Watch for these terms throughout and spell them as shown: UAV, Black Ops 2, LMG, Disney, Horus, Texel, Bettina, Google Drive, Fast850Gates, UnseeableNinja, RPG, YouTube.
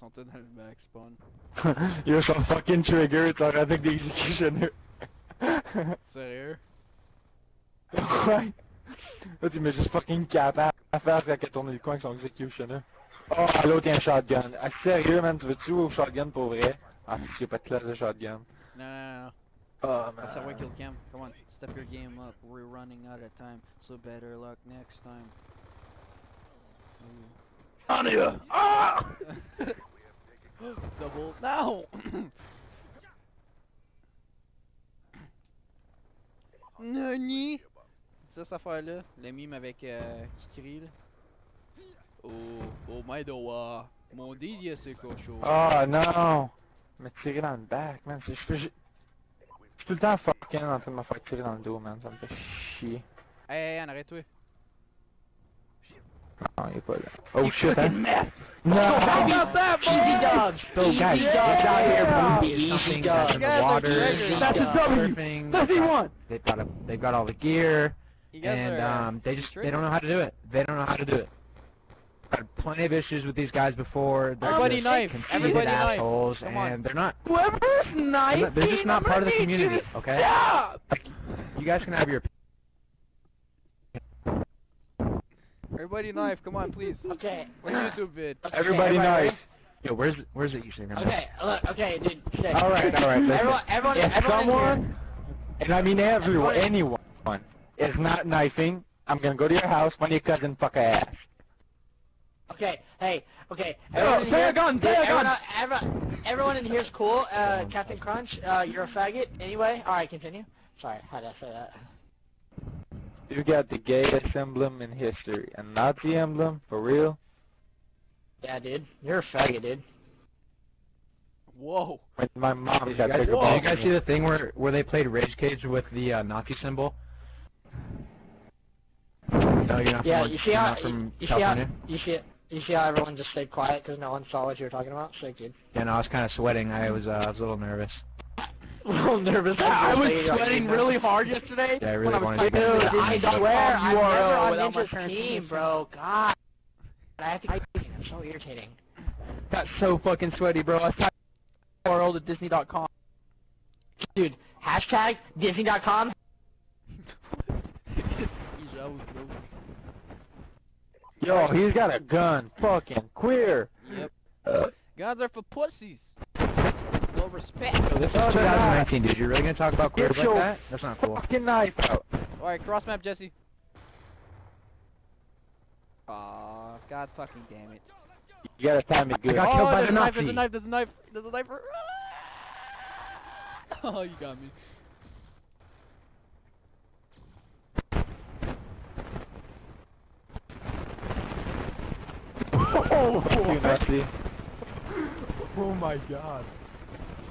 Something in the back spawn. You're some fucking trigger, it's like I think the executioner. Sérieux? Ouais! Là tu mets juste fucking capable à faire qu'à tourner le coin avec son executioner. Oh, l'autre il y a un shotgun. Ah sérieux man, tu veux-tu au shotgun pour vrai? Ah j'ai pas de classe de shotgun. Non non non. Oh man. That's a kill cam. Come on, step your game up. We're running out of time, so better luck next time. Ooh. Ah! Double now. Nani? Ça cette affaire là, le mime avec qui crie là. Oh, oh my doigt. Mon dieu ce cochon. Ah non! Me tirer dans le back, man. Je suis tout le temps fucking en train de me faire tirer dans le dos, man. Ça me fait chier. Hey, arrête-toi. Oh, il est pas là. Oh shit, hein? No! Easy dodge! So guys, get out here, booty, easy dodge! That's a W! That's E1! They've got all the gear, and they don't know how to do it. They don't know how to do it. Had plenty of issues with these guys before. They're everybody knife! Everybody assholes, knife! Come on. And they're not... Whoever's knife! They're just not part of the community, okay? Stop! Like, you guys can have your... Everybody knife, come on, please. Okay. What YouTube vid? Okay, everybody knife. Yo, where's it usually? Okay, look, okay, dude. Shit. All right. Listen. Everyone, and I mean everyone, anyone, is not knifing. I'm gonna go to your house, find your cousin, fuck her ass. Okay, hey, okay. Everyone in here's cool. Captain Crunch, you're a faggot. Anyway, all right, continue. Sorry, how did I say that? You got the gayest emblem in history, a Nazi emblem, for real? Yeah, dude. You're a faggot, dude. Whoa. My mom got bigger balls. Did you guys see the thing where they played Rage Cage with the Nazi symbol? No, you're not from California? You see how everyone just stayed quiet because no one saw what you were talking about? Sick, dude. Yeah, no, I was kind of sweating. I was a little nervous. I was sweating really hard yesterday. Yeah, I really wanted to. Dude, I swear, I'm never on Ninja's team, bro. God, I have to keep fighting. I'm so irritating. Got so fucking sweaty, bro. I typed URL to Disney.com. Dude, hashtag Disney.com. Yo, he's got a gun. Fucking queer. Yep. Guns are for pussies. No respect. Yo, this is 2019, dude. You're really gonna talk about queers like that? That's not cool. Fucking knife out. Alright, cross map, Jesse. Aww, god fucking damn it. You gotta time it good. I got killed by the Nazi. There's a knife. Oh, you got me. Oh, Nazi. Oh my god.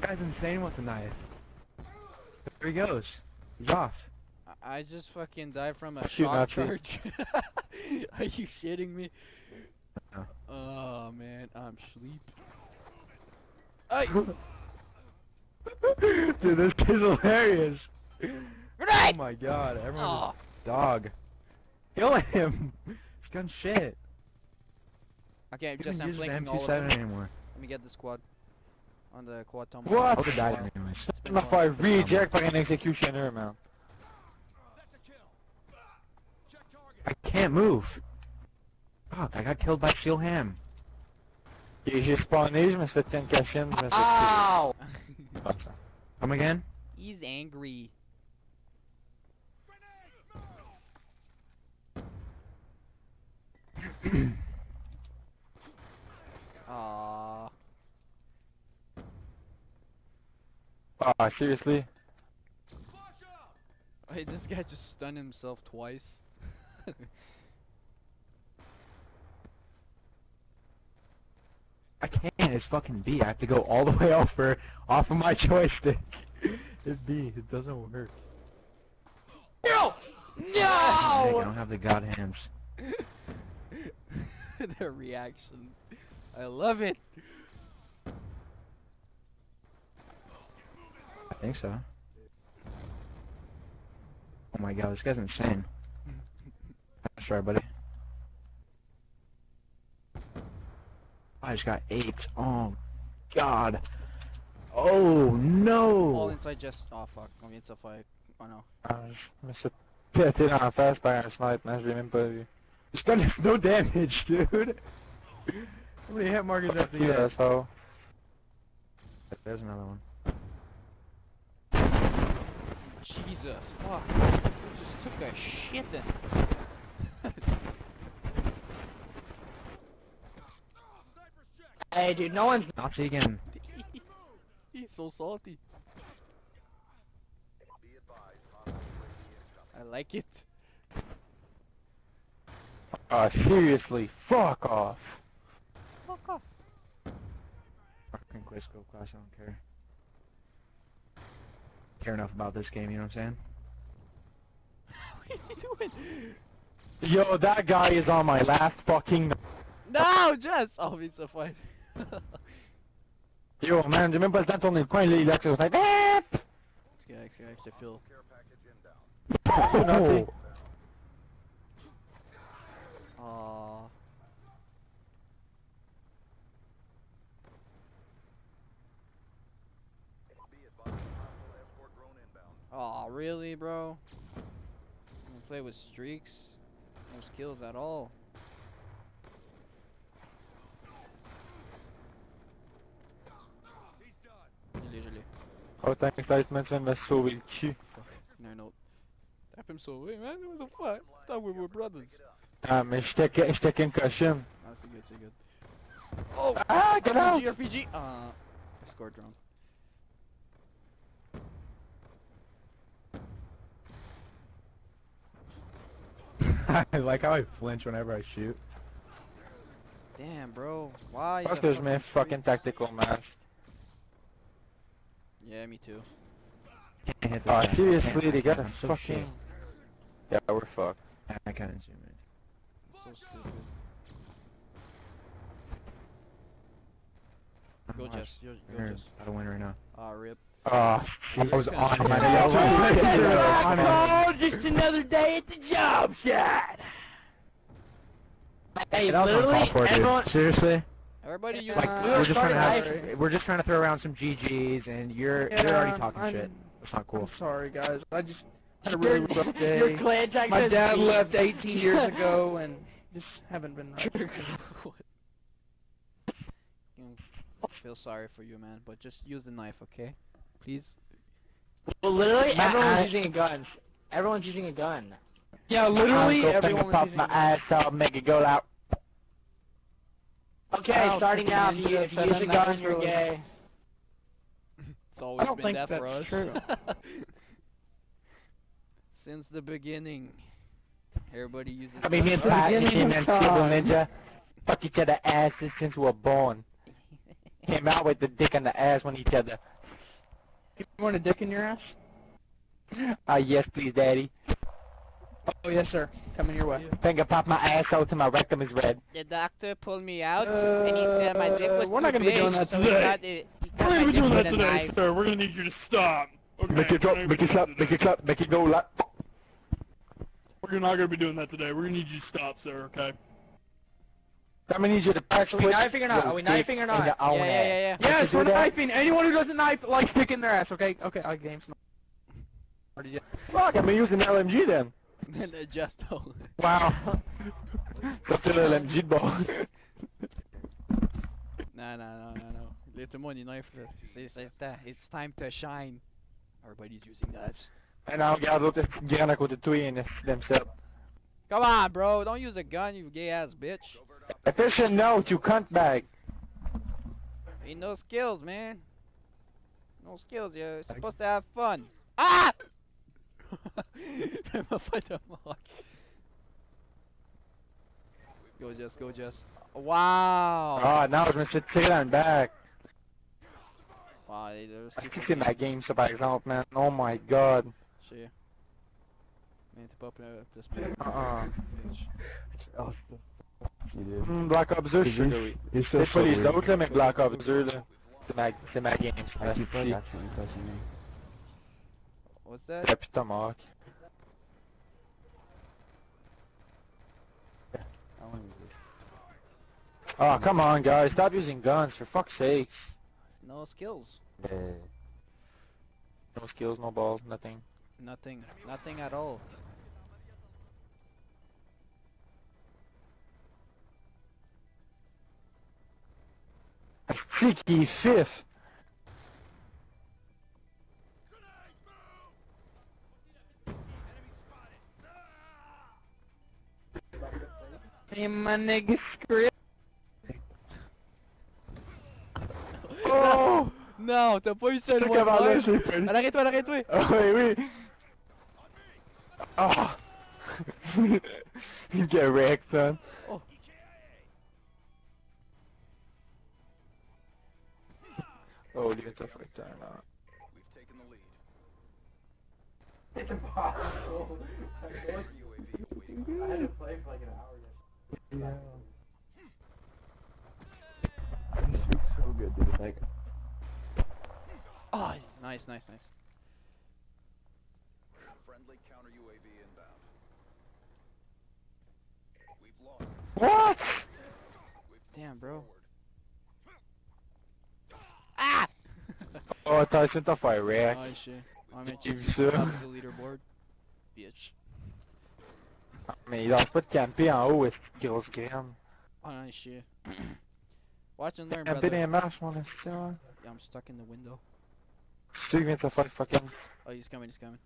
This guy's insane with the knife. There he goes. He's off. I just fucking died from a shock charge. Are you shitting me? No. Oh man, I'm sleep. Hey! Dude, this is hilarious. Oh my god, everyone just dog. Kill him! This gun's shit. Okay, just I'm flanking all of them. Anymore. Let me get the squad. On the quad tomahawk. What? I would've died anyways. I'm not fire reject by an executioner, man. I can't move. Fuck, I got killed by Seal Ham. J'ai spawné, je me suis fait une cachine, je me suis Ow! Come again? He's angry. Aww. Ah, seriously? Hey, this guy just stunned himself twice. I can't, it's fucking B. I have to go all the way off of my joystick. It's B, it doesn't work. No! No! I don't have the god hands. Their reaction. I love it! I think so. Oh my god, this guy's insane. Sorry, buddy. I just got aped. Oh, God. Oh, no. All inside just... Oh, fuck. I'm inside fire. Oh, no. I did on a fast fire and a snipe, and I didn't remember you. He's done no damage, dude. How many hit markers after you? Yeah, so... There's another one. Jesus, fuck. You just took a shit in. Hey, dude, no one's Nazi again. He's so salty. I like it. Seriously, fuck off. Fuck off. Fucking quit scope class, I don't care. Care enough about this game, you know what I'm saying? What is he doing? Yo, that guy is on my last fucking... No, Jess! Oh, it's a fight. Yo, man, remember that only finally that was like... This guy actually feel... Nothing. Aww. Aw, oh, really, bro? I'm gonna play with streaks. No skills at all. Autant excitement va sauver le cul. Non, non. T'as pu me sauver, man? What the fuck? I thought we were brothers. Ah, mais j'étais qu'une cochine. Ah, c'est good, c'est good. Oh! Ah, get out! RPG! I scored wrong. I like how I flinch whenever I shoot. Damn, bro. Why? Fuck those man, fucking tactical match. Yeah, me too. Seriously, they got a fucking... Yeah, we're fucked. I can't zoom in. So stupid. Go Jess, go Jess. I don't win right now. Ah, rip. Ah, I was on him. Oh, just another day at the job shot! Hey, literally, seriously? Everybody, you like, we're just trying to throw around some GGs, and you're already talking shit. That's not cool. I'm sorry, guys. I just had a really rough day. Your clan tag my dad left 18 years ago, and just haven't been right. I feel sorry for you, man, but just use the knife, okay? Please. Well, literally, everyone's using a gun. Everyone's using a gun. Yeah, literally, everyone's using a gun. My ass out, make it go out. Okay, starting now, if you use a gun, you're gay. It's always been that for us. Since the beginning. Everybody uses guns. I mean, me and Pat, and Ninja, fuck each other asses since we were born. Came out with the dick in the ass on each other. You want a dick in your ass? Yes please, daddy. Oh, yes, sir. Coming your way. Finger pop my ass out till my rectum is red. The doctor pulled me out, and he said my dick was too big, so he got it. We're not gonna be doing that today, sir. We're gonna need you to stop. Okay, make it drop, make it slap, make it clap, make it go lap. We're not gonna be doing that today. We're gonna need you to stop, sir, okay? I'm gonna need you to punch. Are we knifing or not? Are we knifing or not? Yeah. Yes, we're knifing. Anyone who doesn't knife likes dick in their ass, okay? Okay, I game smart. Fuck, I'm gonna use an LMG then. Then adjust all. Wow. Sortez le LMG de bord. No. Let the money knife. It's time to shine. Everybody's using knives. And now regarde l'autre guerre à côté de toi et themselves. Come on, bro. Don't use a gun, you gay ass bitch. Efficient note, you cunt bag. Ain't no skills, man. No skills. You're supposed to have fun. Ah! Go Jess, go Jess. Wow! Oh, now je me suis tiré dans le back. Wow, est-ce que c'est ma game ça par exemple, man? Oh my god. Shit. Man, t'es pas plus player. Black Ops 2, c'est pas les autres là, mais Black Ops 2 là, c'est ma game. What's that? Putain, Mark. Oh, come on, guys. Stop using guns, for fuck's sake. No skills. No skills, no balls, nothing. Nothing. Nothing at all. A freaky fifth. Hey, my nigga, script. Oh non, t'as pas eu ça loin. Arrête-toi, arrête-toi. Ah oui, oui. Ah. You get wrecked, son. Oh. Oh, you get a fuck time out. We've taken the lead. It's impossible. I had to play for like an hour yesterday. Yeah. Good, dude. Like... Oh, nice, nice, nice. Friendly counter UAV inbound. We've lost. What? Damn, bro. Ah! Oh, I thought I sent off Iraq. Oh shit. I'm at you. I'm the leaderboard. Bitch. Mais il lance pas de camper en haut, est-ce qu'il grosse graine? Oh non, shit. Watch and learn, brother. Yeah, I'm stuck in the window. Oh, he's coming, he's coming.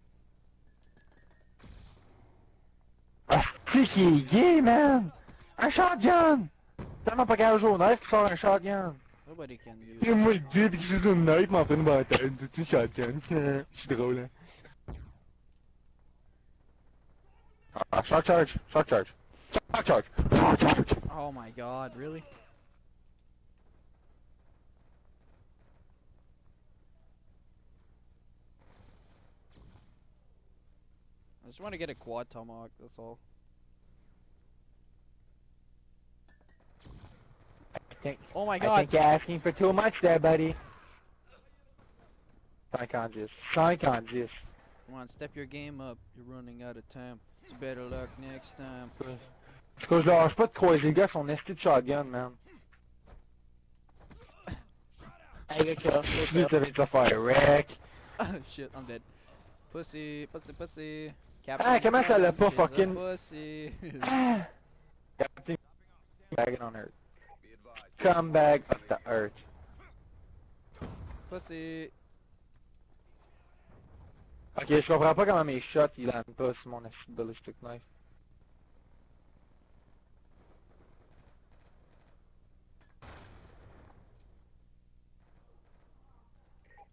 A freaky gay, man! A shotgun! Tellement pas garage au knife qui sort un shotgun. Nobody can use it. Moi, le dude qui joue au knife m'en fait une bataille. Dis-tu shotgun? J'suis drôle, hein. Ah, shot charge! Shot charge! Shot charge! Shot charge! Oh my god, really? I just want to get a quad tomahawk, that's all. Oh my god! I think you're asking for too much there, buddy. Psychonjust. Psychonjust. Come on, step your game up. You're running out of time. It's better luck next time. Parce que je leur lâche pas de croiser les gars son esti de shotgun, man. Je vais te faire wreck. Oh shit, I'm dead. Pussy, pussy, pussy. Captain, ah, comment ça l'a pas fucking... Pussy. Ah. Captain, bagging on earth. Come back up the earth. Pussy. Ok, je comprends pas comment mes shots ils landent pas sur mon acid ballistic knife.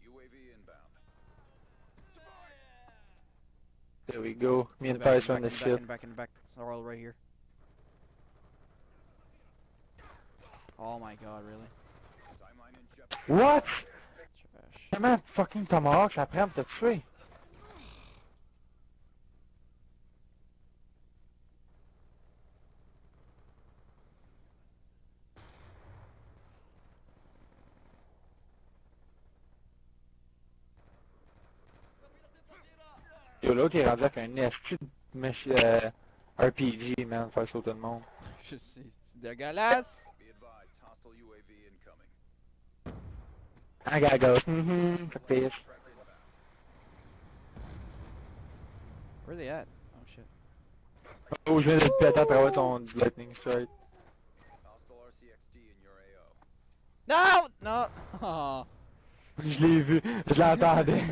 UAV inbound. There we go. Me and Tyson on this ship. Back in the back. They're all right here. Oh my god, really? What? Trash. Comment fucking tomahawk j'apprends de tuer? L'autre est rendu avec un esti de RPG, man, faire sauter le monde. Je sais, c'est dégueulasse! I gotta go. Fuck this. Where are they at? Oh shit. Oh, je viens de te péter à travers ton lightning strike. Non! Non! Oh. Je l'ai vu, je l'entendais.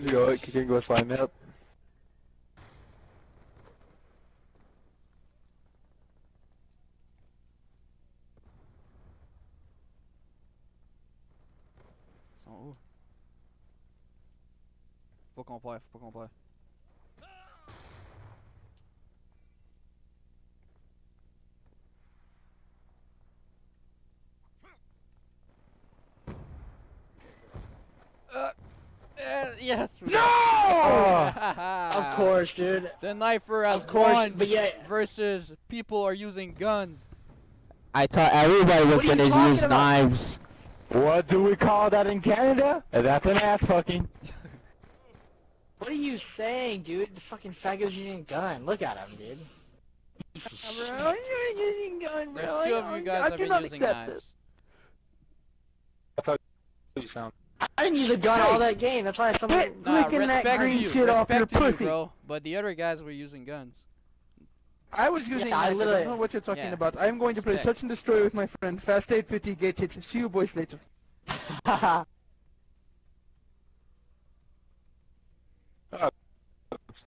Yo, you can go slime up. Ils sont où? Faut qu'on perd, faut pas qu'on perd. Yes. No! Of course, dude. The knifer has won versus people are using guns. I thought everybody was gonna use knives. What do we call that in Canada? That's an ass fucking. What are you saying, dude? The fucking faggot using a gun. Look at him, dude. There's two of you guys that have been using knives. I didn't use a gun all that game, that's why someone licking that green shit off your pussy. Bro, but the other guys were using guns. I was using knives, I don't know what you're talking about. I'm going to play Search and Destroy with my friend, Fast850Gates. See you boys later. Haha.